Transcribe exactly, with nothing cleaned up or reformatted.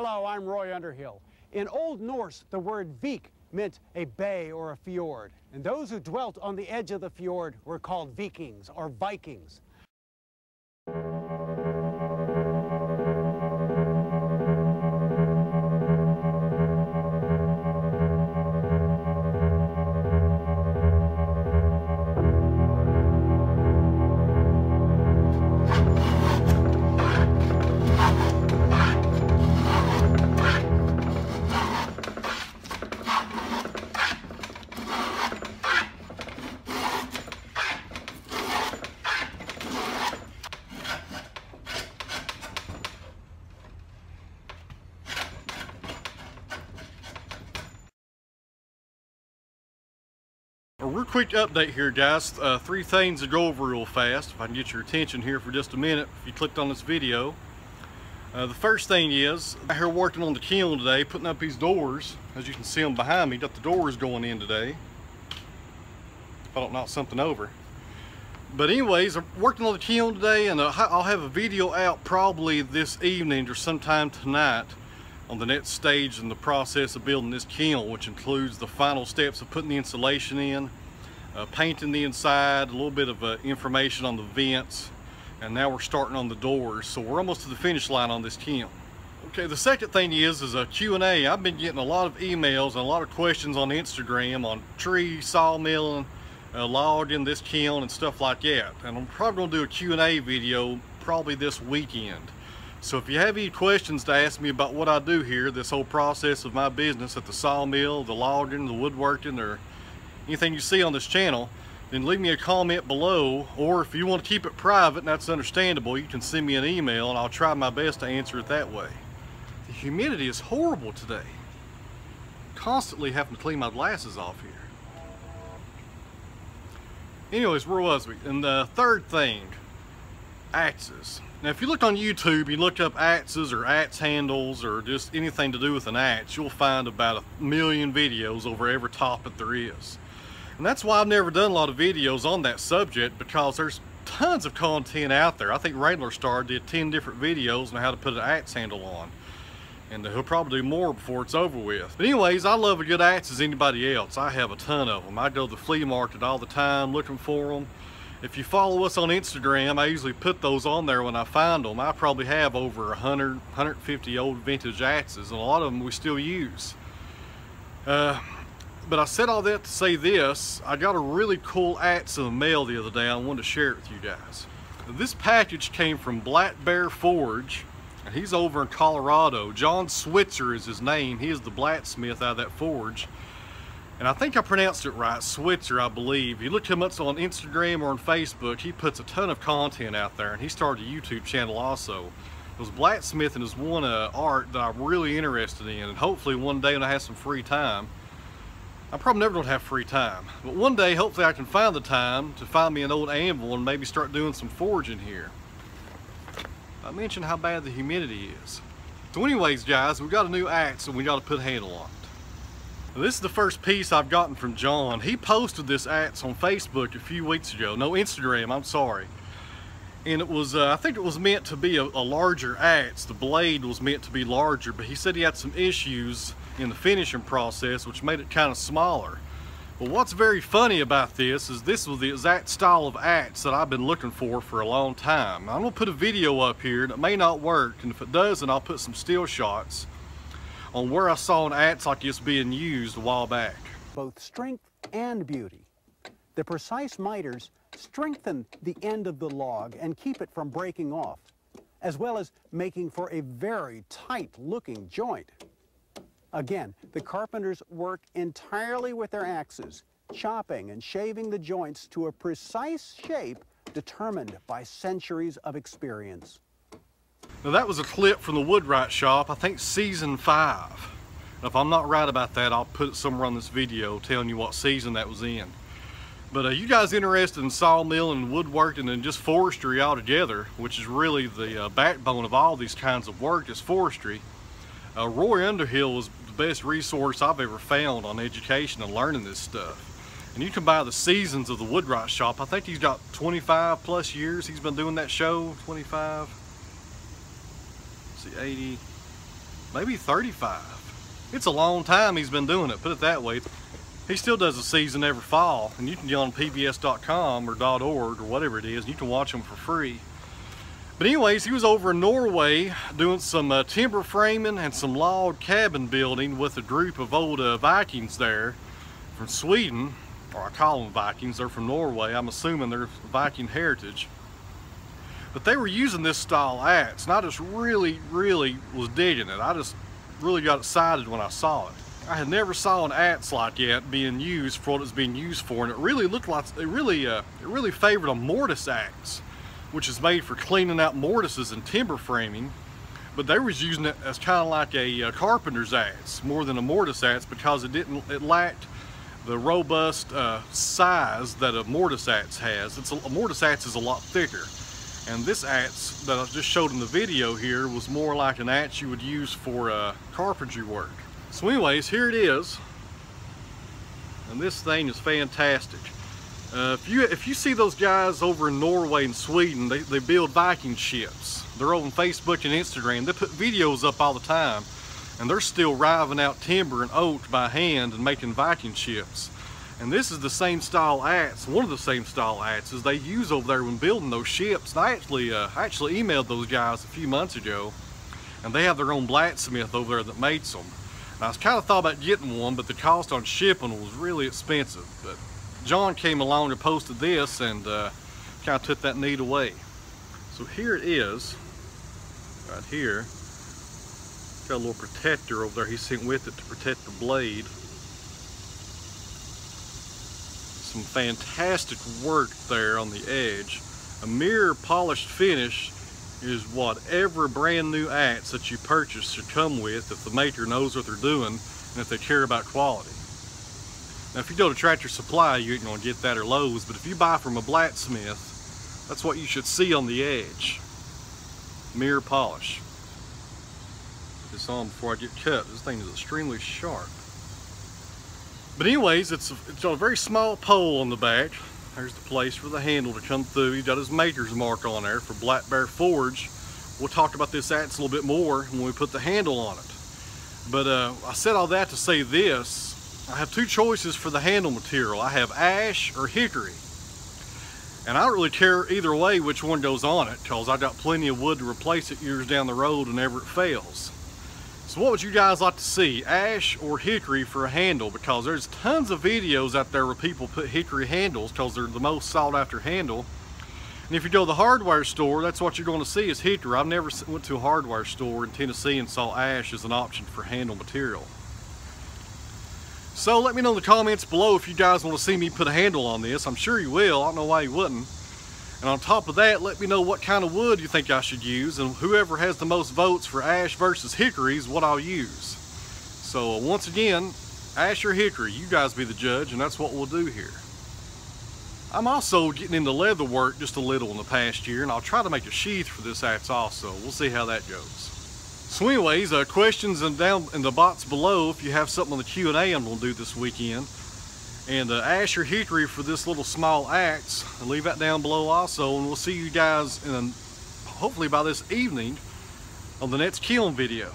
Hello, I'm Roy Underhill. In Old Norse, the word vik meant a bay or a fjord, and those who dwelt on the edge of the fjord were called Vikings or Vikings. We're quick update here, guys. Uh, three things to go over real fast. If I can get your attention here for just a minute, if you clicked on this video. Uh, the first thing is, I'm here working on the kiln today, putting up these doors. As you can see them behind me, got the doors going in today. If I don't knock something over. But anyways, I'm working on the kiln today, and I'll have a video out probably this evening or sometime tonight on the next stage in the process of building this kiln, which includes the final steps of putting the insulation in, uh, painting the inside, a little bit of uh, information on the vents, and now we're starting on the doors. So we're almost to the finish line on this kiln. Okay, the second thing is, is a Q and A. I've been getting a lot of emails and a lot of questions on Instagram on tree, sawmilling, uh, logging this kiln and stuff like that. And I'm probably gonna do a Q and A video probably this weekend. So if you have any questions to ask me about what I do here, this whole process of my business at the sawmill, the logging, the woodworking, or anything you see on this channel, then leave me a comment below. Or if you want to keep it private, and that's understandable, you can send me an email and I'll try my best to answer it that way. The humidity is horrible today. Constantly having to clean my glasses off here. Anyways, where was we? And the third thing, axes. Now if you look on YouTube, you look up axes or axe handles or just anything to do with an axe, you'll find about a million videos over every topic there is. And that's why I've never done a lot of videos on that subject, because there's tons of content out there. I think Wranglerstar did ten different videos on how to put an axe handle on. And he'll probably do more before it's over with. But anyways, I love a good axe as anybody else. I have a ton of them. I go to the flea market all the time looking for them. If you follow us on Instagram, I usually put those on there when I find them. I probably have over one hundred, one hundred fifty old vintage axes, and a lot of them we still use. Uh, but I said all that to say this, I got a really cool axe in the mail the other day. I wanted to share it with you guys. This package came from Black Bear Forge, and he's over in Colorado. John Switzer is his name. He is the blacksmith out of that forge. And I think I pronounced it right, Switzer, I believe. You look him up on Instagram or on Facebook, he puts a ton of content out there, and he started a YouTube channel also. Because blacksmithing is one uh, art that I'm really interested in, and hopefully one day when I have some free time, I'm probably never gonna have free time, but one day hopefully I can find the time to find me an old anvil and maybe start doing some forging here. I mentioned how bad the humidity is. So anyways, guys, we got a new axe and we gotta put a handle on. This is the first piece I've gotten from John. He posted this axe on Facebook a few weeks ago. No, Instagram, I'm sorry. And it was, uh, I think it was meant to be a, a larger axe. The blade was meant to be larger, but he said he had some issues in the finishing process, which made it kind of smaller. But what's very funny about this is this was the exact style of axe that I've been looking for for a long time. I'm gonna put a video up here that may not work, and if it doesn't, I'll put some still shots on where I saw an axe like this being used a while back. Both strength and beauty. The precise miters strengthen the end of the log and keep it from breaking off, as well as making for a very tight-looking joint. Again, the carpenters work entirely with their axes, chopping and shaving the joints to a precise shape determined by centuries of experience. Now that was a clip from the Woodwright Shop, I think season five. Now, if I'm not right about that, I'll put it somewhere on this video telling you what season that was in. But uh, you guys interested in sawmill and woodworking and just forestry altogether, which is really the uh, backbone of all these kinds of work is forestry. Uh, Roy Underhill was the best resource I've ever found on education and learning this stuff. And you can buy the seasons of the Woodwright Shop. I think he's got twenty-five plus years he's been doing that show, twenty-five. eighty, maybe thirty-five. It's a long time he's been doing it, put it that way. He still does a season every fall, and you can get on P B S dot com or .org or whatever it is, and you can watch them for free. But anyways, he was over in Norway doing some uh, timber framing and some log cabin building with a group of old uh, Vikings there from Sweden, or I call them Vikings, they're from Norway. I'm assuming they're Viking heritage. But they were using this style axe, and I just really, really was digging it. I just really got excited when I saw it. I had never saw an axe like it being used for what it was being used for, and it really looked like, it really, uh, it really favored a mortise axe, which is made for cleaning out mortises and timber framing, but they was using it as kind of like a, a carpenter's axe more than a mortise axe because it didn't, it lacked the robust uh, size that a mortise axe has. It's a, a mortise axe is a lot thicker, and this axe that I just showed in the video here was more like an axe you would use for uh, carpentry work. So anyways, here it is, and this thing is fantastic. Uh, if you if you see those guys over in Norway and Sweden, they, they build Viking ships. They're on Facebook and Instagram. They put videos up all the time, and they're still riving out timber and oak by hand and making Viking ships. And this is the same style axe, one of the same style axes they use over there when building those ships. And I actually, uh, I actually emailed those guys a few months ago, and they have their own blacksmith over there that makes them. And I was kind of thought about getting one, but the cost on shipping was really expensive. But John came along and posted this, and uh, kind of took that need away. So here it is, right here. Got a little protector over there he sent with it to protect the blade. Some fantastic work there on the edge. A mirror polished finish is what every brand new axe that you purchase should come with if the maker knows what they're doing and if they care about quality. Now, if you go to Tractor Supply, you ain't gonna get that or Lowe's, but if you buy from a blacksmith, that's what you should see on the edge. Mirror polish. Put this on before I get cut. This thing is extremely sharp. But anyways, it's a, it's a very small pole on the back. There's the place for the handle to come through. He's got his maker's mark on there for Black Bear Forge. We'll talk about this axe a little bit more when we put the handle on it. But uh, I said all that to say this. I have two choices for the handle material. I have ash or hickory. And I don't really care either way which one goes on it, because I got plenty of wood to replace it years down the road whenever it fails. So what would you guys like to see? Ash or hickory for a handle? Because there's tons of videos out there where people put hickory handles because they're the most sought after handle. And if you go to the hardware store, that's what you're going to see is hickory. I've never went to a hardware store in Tennessee and saw ash as an option for handle material. So let me know in the comments below if you guys want to see me put a handle on this. I'm sure you will. I don't know why you wouldn't. And on top of that, let me know what kind of wood you think I should use, and whoever has the most votes for ash versus hickory is what I'll use. So once again, ash or hickory, you guys be the judge, and that's what we'll do here. I'm also getting into leather work just a little in the past year, and I'll try to make a sheath for this axe also. We'll see how that goes. So anyways, uh, questions and down in the box below if you have something on the Q and A I'm going to do this weekend. And uh, ash or hickory for this little small axe. I'll leave that down below also, and we'll see you guys in a, hopefully by this evening on the next kiln video.